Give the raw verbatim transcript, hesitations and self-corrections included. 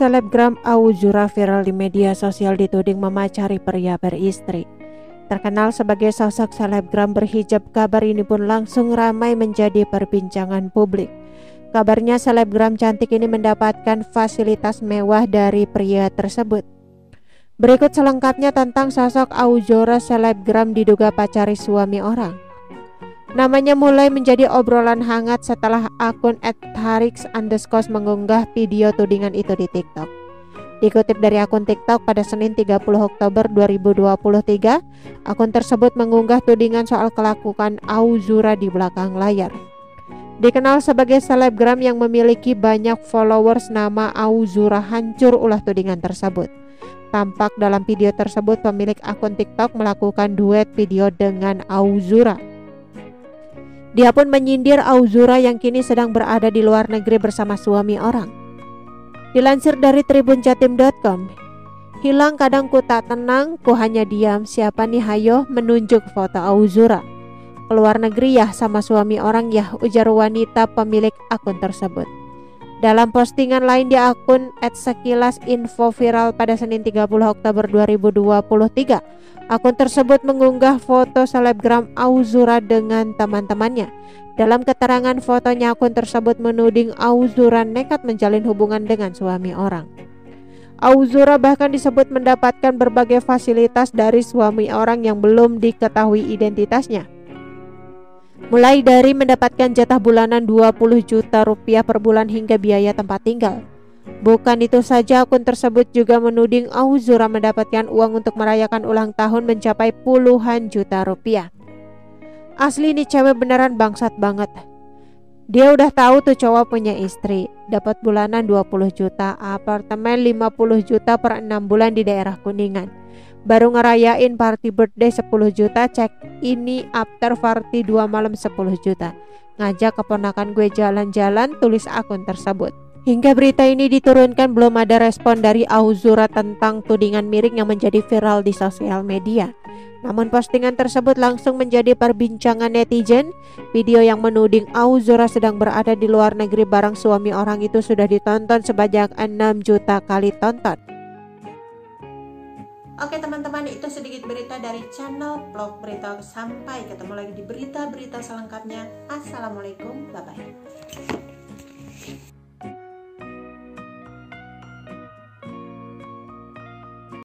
selebgram Auzura viral di media sosial dituding memacari pria beristri. Terkenal sebagai sosok selebgram berhijab, kabar ini pun langsung ramai menjadi perbincangan publik. Kabarnya selebgram cantik ini mendapatkan fasilitas mewah dari pria tersebut. Berikut selengkapnya tentang sosok Auzura selebgram diduga pacari suami orang. Namanya mulai menjadi obrolan hangat setelah akun et tharix underscore mengunggah video tudingan itu di TikTok. Dikutip dari akun TikTok pada Senin tiga puluh Oktober dua ribu dua puluh tiga, akun tersebut mengunggah tudingan soal kelakuan Auzura di belakang layar. Dikenal sebagai selebgram yang memiliki banyak followers, nama Auzura hancur ulah tudingan tersebut. Tampak dalam video tersebut pemilik akun TikTok melakukan duet video dengan Auzura. Dia pun menyindir Auzura yang kini sedang berada di luar negeri bersama suami orang. Dilansir dari tribun jatim titik com, hilang kadang ku tak tenang, ku hanya diam, siapa nih hayo, menunjuk foto Auzura. Keluar negeri yah sama suami orang yah, ujar wanita pemilik akun tersebut. Dalam postingan lain di akun et sekilasinfo viral pada Senin tiga puluh Oktober dua ribu dua puluh tiga, akun tersebut mengunggah foto selebgram Auzura dengan teman-temannya. Dalam keterangan fotonya, akun tersebut menuding Auzura nekat menjalin hubungan dengan suami orang. Auzura bahkan disebut mendapatkan berbagai fasilitas dari suami orang yang belum diketahui identitasnya. Mulai dari mendapatkan jatah bulanan dua puluh juta rupiah per bulan hingga biaya tempat tinggal. Bukan itu saja, akun tersebut juga menuding Auzura mendapatkan uang untuk merayakan ulang tahun mencapai puluhan juta rupiah. Asli nih cewek beneran bangsat banget. Dia udah tahu tuh cowok punya istri, dapat bulanan dua puluh juta, apartemen lima puluh juta per enam bulan di daerah Kuningan. Baru ngerayain party birthday sepuluh juta, cek ini after party dua malam sepuluh juta. Ngajak keponakan gue jalan-jalan, tulis akun tersebut. Hingga berita ini diturunkan belum ada respon dari Auzura tentang tudingan miring yang menjadi viral di sosial media. Namun postingan tersebut langsung menjadi perbincangan netizen. Video yang menuding Auzura sedang berada di luar negeri bareng suami orang itu sudah ditonton sebanyak enam juta kali tonton. Oke teman-teman, itu sedikit berita dari channel Vlog Berita. Sampai ketemu lagi di berita-berita selengkapnya. Assalamualaikum, bye-bye.